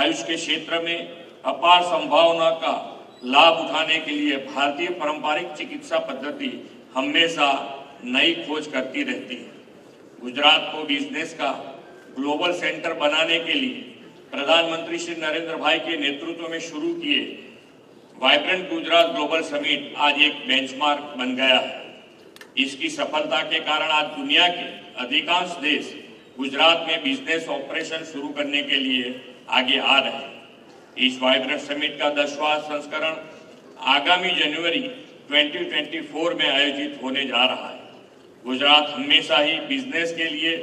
आयुष के क्षेत्र में अपार संभावना का लाभ उठाने के लिए भारतीय पारंपरिक चिकित्सा पद्धति हमेशा नई खोज करती रहती है। गुजरात को बिजनेस का ग्लोबल सेंटर बनाने के लिए प्रधानमंत्री श्री नरेंद्र भाई के नेतृत्व में शुरू किए वाइब्रेंट गुजरात ग्लोबल समिट आज एक बेंचमार्क बन गया है। इसकी सफलता के कारण आज दुनिया के अधिकांश देश गुजरात में बिजनेस ऑपरेशन शुरू करने के लिए आगे आ रहे हैं। इस वाइब्रेंट समिट का 10वां संस्करण आगामी जनवरी 2024 में आयोजित होने जा रहा है। गुजरात हमेशा ही बिजनेस के लिए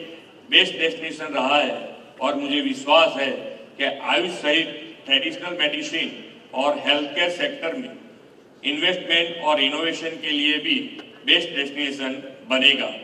बेस्ट डेस्टिनेशन रहा है और मुझे विश्वास है कि आयुष सहित ट्रेडिशनल मेडिसिन और हेल्थ केयर सेक्टर में इन्वेस्टमेंट और इनोवेशन के लिए भी बेस्ट डेस्टिनेशन बनेगा।